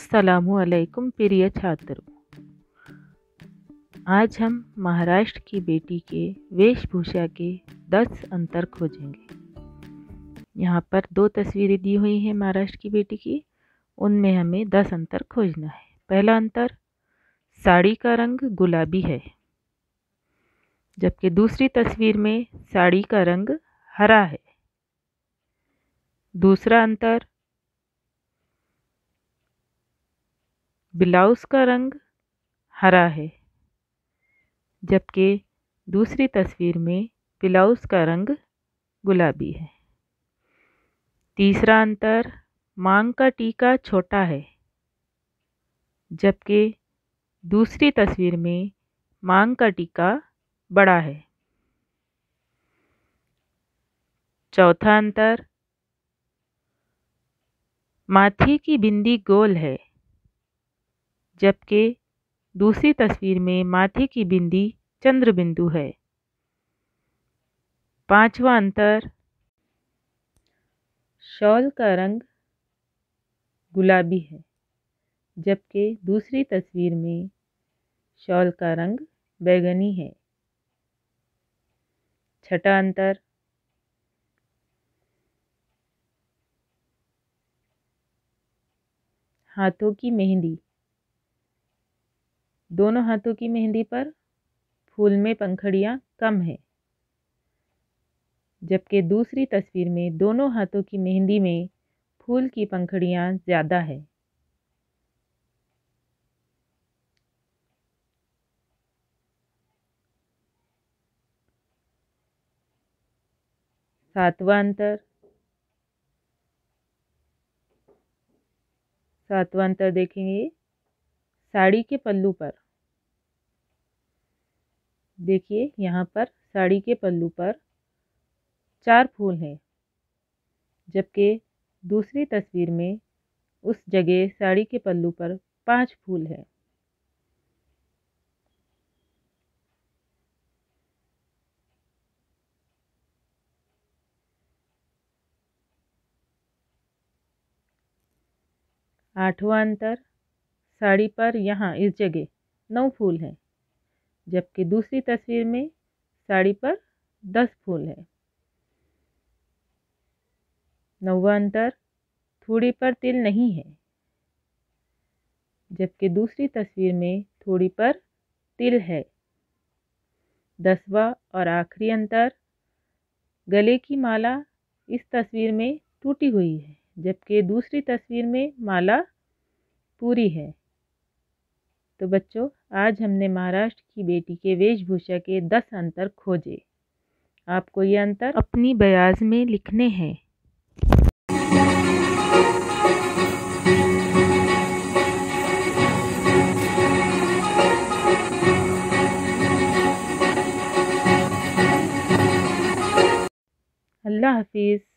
अस्सलामुअलैकुम प्रिय छात्रों, आज हम महाराष्ट्र की बेटी के वेशभूषा के 10 अंतर खोजेंगे। यहाँ पर 2 तस्वीरें दी हुई हैं महाराष्ट्र की बेटी की, उनमें हमें 10 अंतर खोजना है। पहला अंतर, साड़ी का रंग गुलाबी है, जबकि दूसरी तस्वीर में साड़ी का रंग हरा है। दूसरा अंतर, ब्लाउज का रंग हरा है, जबकि दूसरी तस्वीर में ब्लाउज का रंग गुलाबी है। तीसरा अंतर, मांग का टीका छोटा है, जबकि दूसरी तस्वीर में मांग का टीका बड़ा है। चौथा अंतर, माथे की बिंदी गोल है, जबकि दूसरी तस्वीर में माथे की बिंदी चंद्रबिंदु है। पांचवा अंतर, शॉल का रंग गुलाबी है, जबकि दूसरी तस्वीर में शॉल का रंग बैगनी है। छठा अंतर, हाथों की मेहंदी, दोनों हाथों की मेहंदी पर फूल में पंखड़ियाँ कम है, जबकि दूसरी तस्वीर में दोनों हाथों की मेहंदी में फूल की पंखड़ियाँ ज़्यादा है। सातवां अंतर देखेंगे, साड़ी के पल्लू पर। देखिए यहाँ पर साड़ी के पल्लू पर 4 फूल हैं, जबकि दूसरी तस्वीर में उस जगह साड़ी के पल्लू पर 5 फूल हैं। आठवां अंतर, साड़ी पर यहाँ इस जगह 9 फूल हैं, जबकि दूसरी तस्वीर में साड़ी पर 10 फूल हैं। 9वां अंतर, थोड़ी पर तिल नहीं है, जबकि दूसरी तस्वीर में थोड़ी पर तिल है। 10वां और आखिरी अंतर, गले की माला इस तस्वीर में टूटी हुई है, जबकि दूसरी तस्वीर में माला पूरी है। तो बच्चों, आज हमने महाराष्ट्र की बेटी के वेशभूषा के 10 अंतर खोजे। आपको ये अंतर अपनी बयाज में लिखने हैं। अल्लाह हाफिज़।